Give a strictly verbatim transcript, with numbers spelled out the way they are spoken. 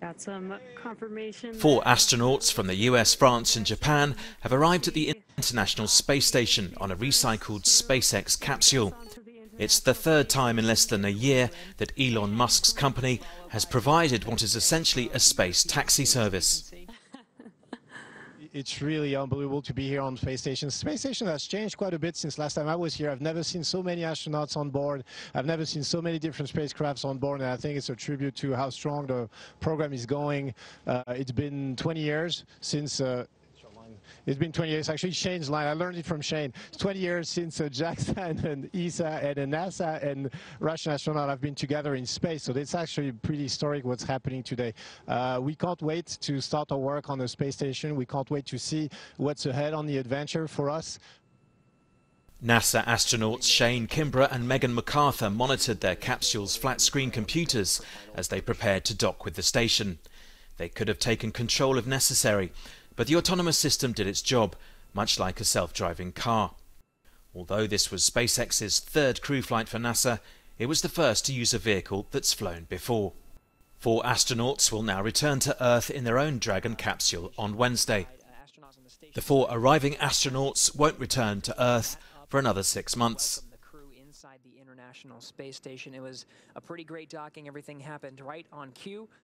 Got some confirmation. Four astronauts from the U S, France and Japan have arrived at the International Space Station on a recycled SpaceX capsule. It's the third time in less than a year that Elon Musk's company has provided what is essentially a space taxi service. It's really unbelievable to be here on Space Station. Space Station has changed quite a bit since last time I was here. I've never seen so many astronauts on board. I've never seen so many different spacecrafts on board, and I think it's a tribute to how strong the program is going. Uh, it's been twenty years since... Uh, It's been twenty years, actually Shane's line, I learned it from Shane. It's twenty years since uh, JAXA and, and E S A and, and NASA and Russian astronauts have been together in space, so it's actually pretty historic what's happening today. Uh, we can't wait to start our work on the space station. We can't wait to see what's ahead on the adventure for us. NASA astronauts Shane Kimbrough and Megan MacArthur monitored their capsule's flat-screen computers as they prepared to dock with the station. They could have taken control if necessary, but the autonomous system did its job, much like a self-driving car. Although this was SpaceX's third crew flight for NASA, it was the first to use a vehicle that's flown before. Four astronauts will now return to Earth in their own Dragon capsule on Wednesday. The four arriving astronauts won't return to Earth for another six months. Inside the International Space Station, it was a pretty great docking. Everything happened right on cue.